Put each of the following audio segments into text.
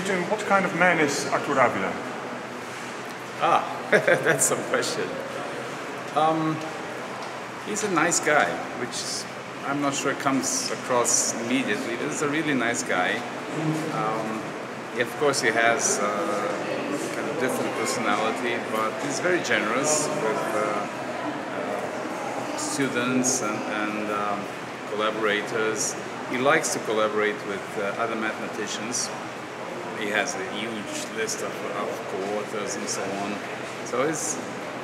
Cajun, what kind of man is Artur Avila? Ah, that's some question. He's a nice guy, which I'm not sure comes across immediately. He's a really nice guy. Of course, he has kind of different personality, but he's very generous with students and collaborators. He likes to collaborate with other mathematicians. He has a huge list of co-authors and so on. So he's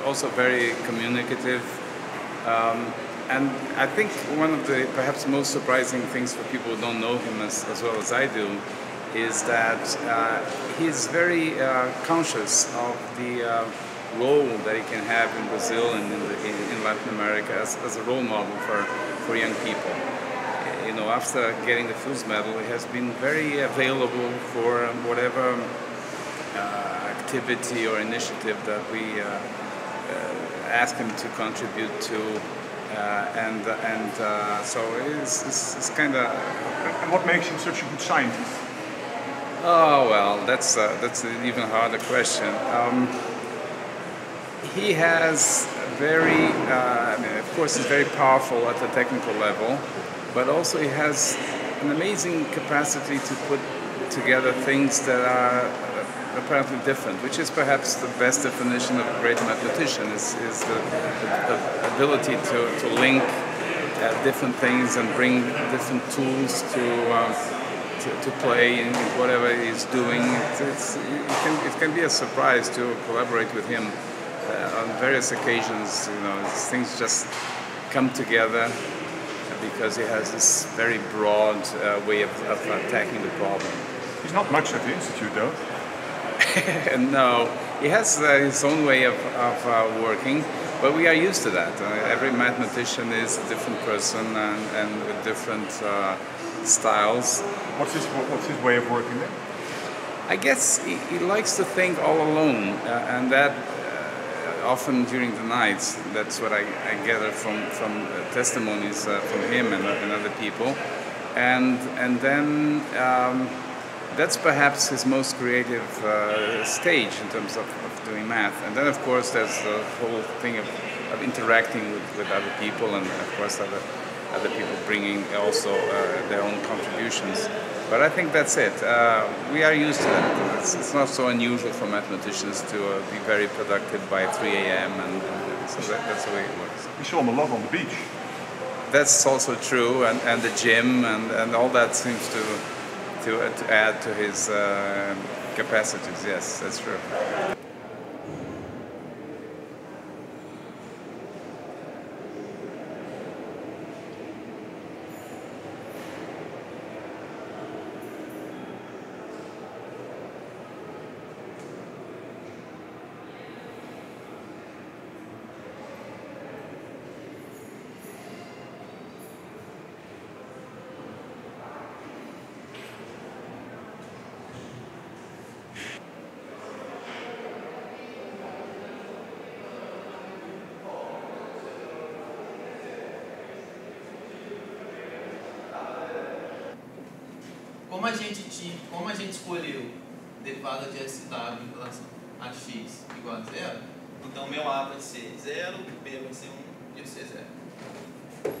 also very communicative. And I think one of the perhaps most surprising things for people who don't know him as well as I do is that he's very conscious of the role that he can have in Brazil and in Latin America as a role model for young people. You know, after getting the Fields Medal, he has been very available for whatever activity or initiative that we ask him to contribute to. So it's kind of... And what makes him such a good scientist? Oh, well, that's an even harder question. He has very, I mean, of course, he's very powerful at the technical level, but also he has an amazing capacity to put together things that are apparently different, which is perhaps the best definition of a great mathematician, is the ability to link different things and bring different tools to play in whatever he's doing. It can be a surprise to collaborate with him on various occasions. You know, things just come together because he has this very broad way of attacking the problem. He's not much at the institute, though. No, he has his own way of working, but we are used to that. Every mathematician is a different person and with different styles. What's his way of working then? I guess he likes to think all alone, and that often during the nights. That's what I gather from testimonies from him and other people, and then. That's perhaps his most creative stage in terms of doing math. And then, of course, there's the whole thing of interacting with other people and, of course, other people bringing also their own contributions. But I think that's it. We are used to that. It's not so unusual for mathematicians to be very productive by 3 a.m. and so that's the way it works. We saw him a lot on the beach. That's also true, and the gym and all that seems to add to his capacities. Yes, that's true. Como a gente escolheu derivada de SW em relação a x igual a 0, então meu A vai ser 0, B vai ser 1 e o C é 0.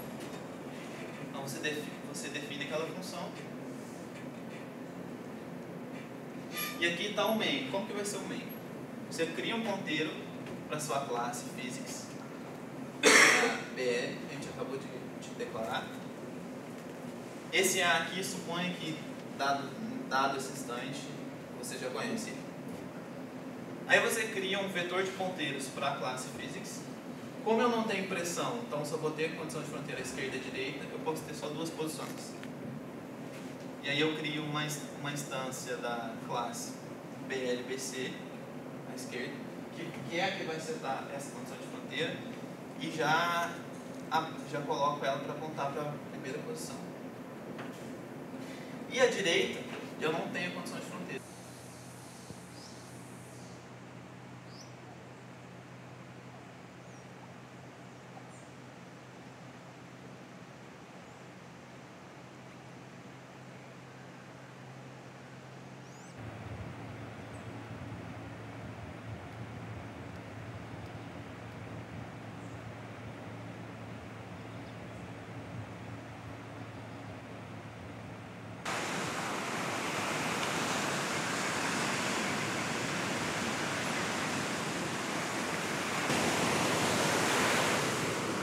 Então você define aquela função. E aqui está o main. Como que vai ser o main? Você cria um ponteiro para sua classe Physics, BL, a gente acabou de declarar. Esse A aqui supõe que dado esse instante, você já conhece. Aí você cria um vetor de ponteiros para a classe Physics. Como eu não tenho pressão, então só vou ter condição de fronteira esquerda e direita, eu posso ter só duas posições. E aí eu crio uma instância da classe BLBC, à esquerda, que é a que vai setar essa condição de fronteira, e já coloco ela para apontar para a primeira posição. E à direita, eu não tenho condição de fronteira.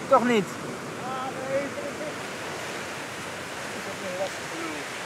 Toch niet? Ja, nee.